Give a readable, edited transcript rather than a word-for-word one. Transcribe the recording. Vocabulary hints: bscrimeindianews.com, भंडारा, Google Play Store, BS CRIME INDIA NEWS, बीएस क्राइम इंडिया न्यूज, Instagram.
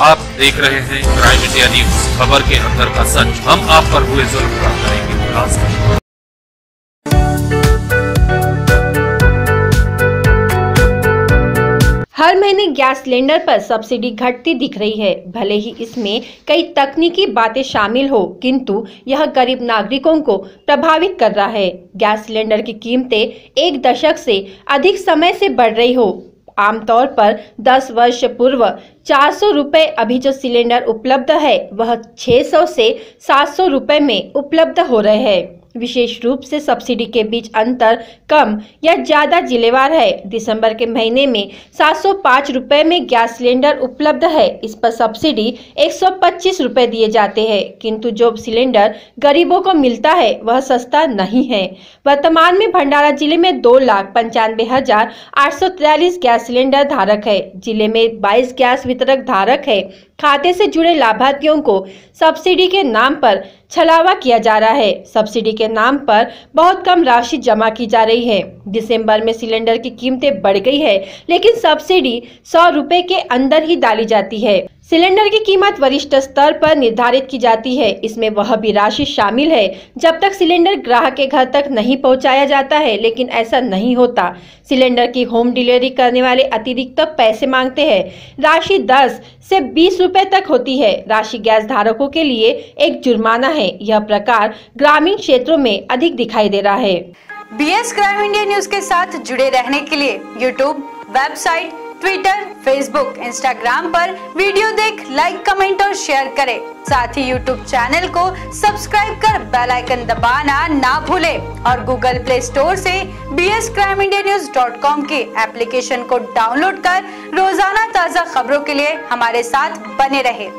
आप देख रहे हैं क्राइम इंडिया न्यूज, खबर के अंदर का सच। हम आप पर हुए जुल्म का करेंगे खुलासा। हर महीने गैस सिलेंडर पर सब्सिडी घटती दिख रही है। भले ही इसमें कई तकनीकी बातें शामिल हो, किंतु यह गरीब नागरिकों को प्रभावित कर रहा है। गैस सिलेंडर की कीमतें एक दशक से अधिक समय से बढ़ रही हो। आमतौर पर 10 वर्ष पूर्व 400 रुपए अभी जो सिलेंडर उपलब्ध है वह 600 से 700 रुपए में उपलब्ध हो रहे हैं। विशेष रूप से सब्सिडी के बीच अंतर कम या ज्यादा जिलेवार है। दिसंबर के महीने में 705 रुपए में गैस सिलेंडर उपलब्ध है। इस पर सब्सिडी 125 रुपए दिए जाते हैं, किंतु जो सिलेंडर गरीबों को मिलता है वह सस्ता नहीं है। वर्तमान में भंडारा जिले में 2,95,843 गैस सिलेंडर धारक है। जिले में 22 गैस वितरक धारक है। खाते से जुड़े लाभार्थियों को सब्सिडी के नाम पर छलावा किया जा रहा है। सब्सिडी के नाम पर बहुत कम राशि जमा की जा रही है। दिसंबर में सिलेंडर की कीमतें बढ़ गई है, लेकिन सब्सिडी 100 रुपए के अंदर ही डाली जाती है। सिलेंडर की कीमत वरिष्ठ स्तर पर निर्धारित की जाती है। इसमें वह भी राशि शामिल है जब तक सिलेंडर ग्राहक के घर तक नहीं पहुंचाया जाता है, लेकिन ऐसा नहीं होता। सिलेंडर की होम डिलीवरी करने वाले अतिरिक्त पैसे मांगते हैं। राशि 10 से 20 रुपए तक होती है। राशि गैस धारकों के लिए एक जुर्माना है। यह प्रकार ग्रामीण क्षेत्रों में अधिक दिखाई दे रहा है। बीएस क्राइम इंडिया न्यूज के साथ जुड़े रहने के लिए YouTube, website, Twitter, Facebook, Instagram पर वीडियो देख लाइक, कमेंट और शेयर करें। साथ ही यूट्यूब चैनल को सब्सक्राइब कर बेल आइकन दबाना ना भूलें और गूगल प्ले स्टोर से bscrimeindianews.com की एप्लीकेशन को डाउनलोड कर रोजाना ताज़ा खबरों के लिए हमारे साथ बने रहें।